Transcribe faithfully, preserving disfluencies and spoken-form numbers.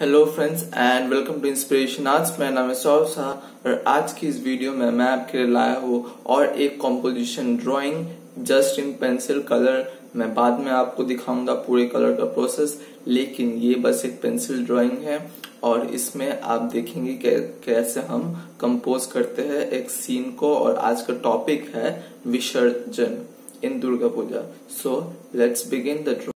Hello friends and welcome to inspiration arts. मेरा नाम है सौरव साहा और आज की इस वीडियो में मैं आपके लिए लाया हूँ और एक composition drawing just in pencil colour. मैं बाद में आपको दिखाऊंगा पूरे कलर का प्रोसेस, लेकिन ये बस एक पेंसिल ड्राइंग है और इसमें आप देखेंगे कै, कैसे हम कंपोज करते हैं एक सीन को। और आज का टॉपिक है विसर्जन in Durga Puja. So let's begin the